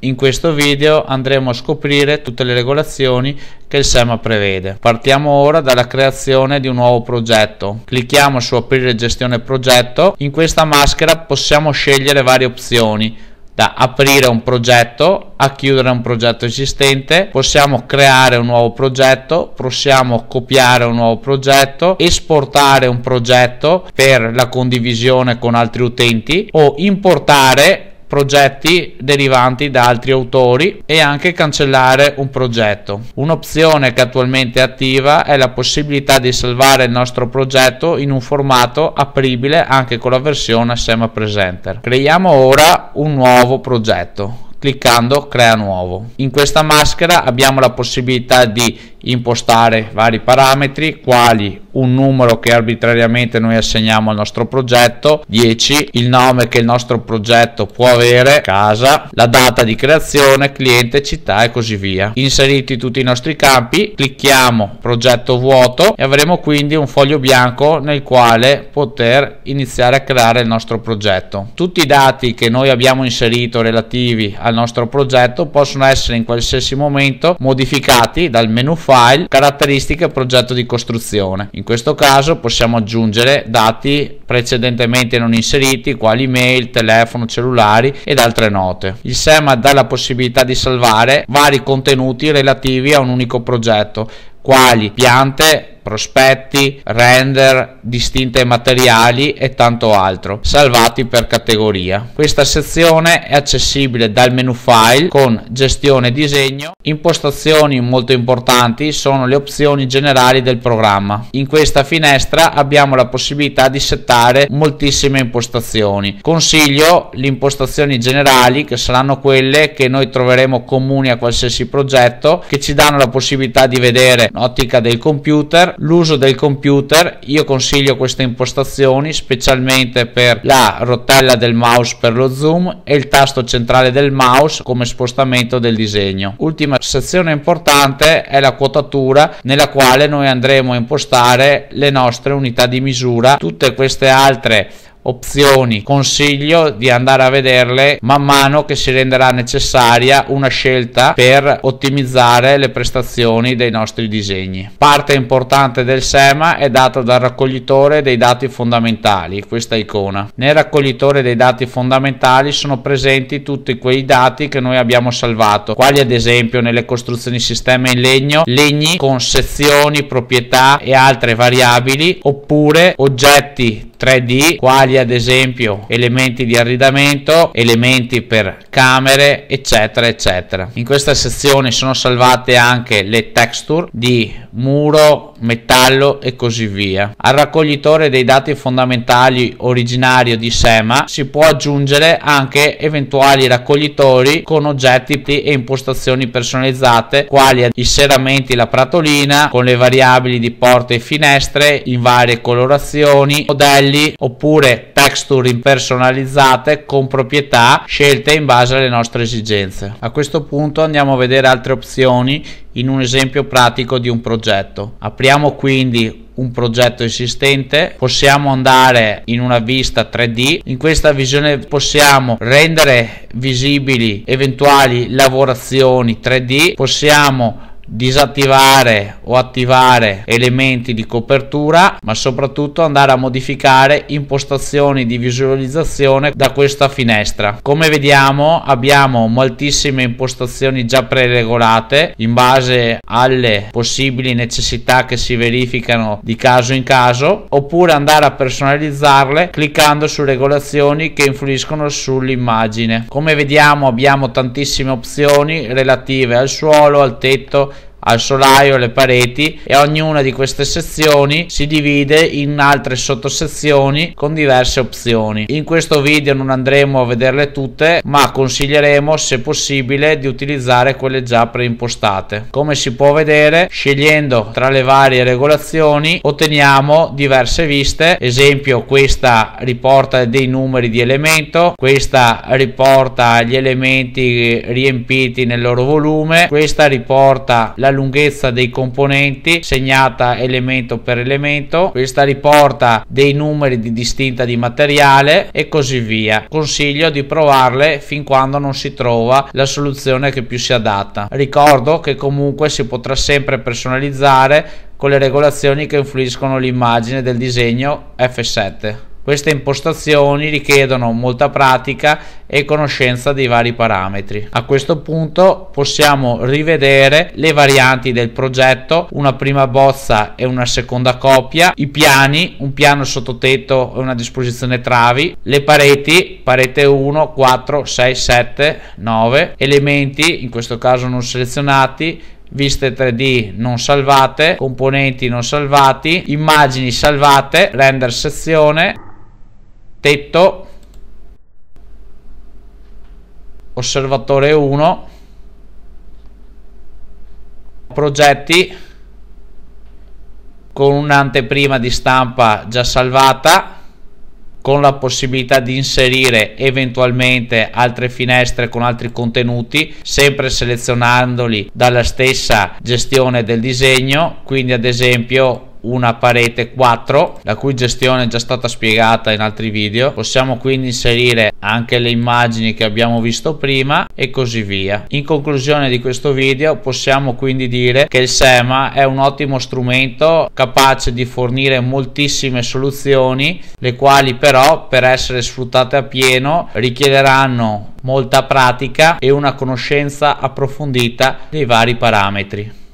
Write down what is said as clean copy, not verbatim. In questo video andremo a scoprire tutte le regolazioni che il SEMA prevede. Partiamo ora dalla creazione di un nuovo progetto. Clicchiamo su aprire gestione progetto. In questa maschera possiamo scegliere varie opzioni, da aprire un progetto a chiudere un progetto esistente. Possiamo creare un nuovo progetto, possiamo copiare un nuovo progetto, esportare un progetto per la condivisione con altri utenti o importare progetti derivanti da altri autori e anche cancellare un progetto. Un'opzione che attualmente è attiva è la possibilità di salvare il nostro progetto in un formato apribile anche con la versione Sema Presenter. Creiamo ora un nuovo progetto. Cliccando crea nuovo. In questa maschera abbiamo la possibilità di impostare vari parametri, quali un numero che arbitrariamente noi assegniamo al nostro progetto, 10, il nome che il nostro progetto può avere, casa, la data di creazione, cliente, città e così via. Inseriti tutti i nostri campi, clicchiamo progetto vuoto e avremo quindi un foglio bianco nel quale poter iniziare a creare il nostro progetto. Tutti i dati che noi abbiamo inserito relativi al nostro progetto possono essere in qualsiasi momento modificati dal menu file, caratteristiche, progetto di costruzione. In questo caso possiamo aggiungere dati precedentemente non inseriti, quali mail, telefono, cellulari ed altre note. Il SEMA dà la possibilità di salvare vari contenuti relativi a un unico progetto, quali piante, prospetti, render, distinte materiali e tanto altro, salvati per categoria. Questa sezione è accessibile dal menu file con gestione disegno. Impostazioni molto importanti sono le opzioni generali del programma. In questa finestra abbiamo la possibilità di settare moltissime impostazioni. Consiglio le impostazioni generali, che saranno quelle che noi troveremo comuni a qualsiasi progetto, che ci danno la possibilità di vedere l'ottica del computer, l'uso del computer. Io consiglio queste impostazioni specialmente per la rotella del mouse per lo zoom e il tasto centrale del mouse come spostamento del disegno. Ultima sezione importante è la quotatura, nella quale noi andremo a impostare le nostre unità di misura. Tutte queste altre opzioni consiglio di andare a vederle man mano che si renderà necessaria una scelta per ottimizzare le prestazioni dei nostri disegni. Parte importante del SEMA è data dal raccoglitore dei dati fondamentali, questa icona. Nel raccoglitore dei dati fondamentali sono presenti tutti quei dati che noi abbiamo salvato, quali ad esempio nelle costruzioni sistema in legno, legni con sezioni, proprietà e altre variabili, oppure oggetti 3D, quali ad esempio elementi di arredamento, elementi per camere, eccetera eccetera. In questa sezione sono salvate anche le texture di muro, metallo e così via. Al raccoglitore dei dati fondamentali originario di SEMA si può aggiungere anche eventuali raccoglitori con oggetti e impostazioni personalizzate, quali i serramenti, la pratolina con le variabili di porte e finestre in varie colorazioni, modelli, oppure texture impersonalizzate con proprietà scelte in base alle nostre esigenze. A questo punto andiamo a vedere altre opzioni in un esempio pratico di un progetto. Apriamo quindi un progetto esistente, possiamo andare in una vista 3D. In questa visione possiamo rendere visibili eventuali lavorazioni 3D, possiamo disattivare o attivare elementi di copertura, ma soprattutto andare a modificare impostazioni di visualizzazione da questa finestra. Come vediamo abbiamo moltissime impostazioni già preregolate in base alle possibili necessità che si verificano di caso in caso, oppure andare a personalizzarle cliccando su regolazioni che influiscono sull'immagine. Come vediamo abbiamo tantissime opzioni relative al suolo, al tetto, al solaio, alle pareti, e ognuna di queste sezioni si divide in altre sottosezioni con diverse opzioni. In questo video non andremo a vederle tutte, ma consiglieremo se possibile di utilizzare quelle già preimpostate. Come si può vedere, scegliendo tra le varie regolazioni otteniamo diverse viste. Esempio, questa riporta dei numeri di elemento, questa riporta gli elementi riempiti nel loro volume, questa riporta la lunghezza dei componenti segnata elemento per elemento, questa riporta dei numeri di distinta di materiale e così via. Consiglio di provarle fin quando non si trova la soluzione che più si adatta. Ricordo che comunque si potrà sempre personalizzare con le regolazioni che influiscono l'immagine del disegno F7. Queste impostazioni richiedono molta pratica e conoscenza dei vari parametri. A questo punto possiamo rivedere le varianti del progetto, una prima bozza e una seconda copia, i piani, un piano sottotetto e una disposizione travi, le pareti, parete 1, 4, 6, 7, 9, elementi, in questo caso non selezionati, viste 3D non salvate, componenti non salvati, immagini salvate, render sezione, tetto, osservatore 1, progetti con un'anteprima di stampa già salvata, con la possibilità di inserire eventualmente altre finestre con altri contenuti, sempre selezionandoli dalla stessa gestione del disegno, quindi ad esempio una parete 4, la cui gestione è già stata spiegata in altri video. Possiamo quindi inserire anche le immagini che abbiamo visto prima e così via. In conclusione di questo video possiamo quindi dire che il Sema è un ottimo strumento capace di fornire moltissime soluzioni, le quali però per essere sfruttate a pieno richiederanno molta pratica e una conoscenza approfondita dei vari parametri.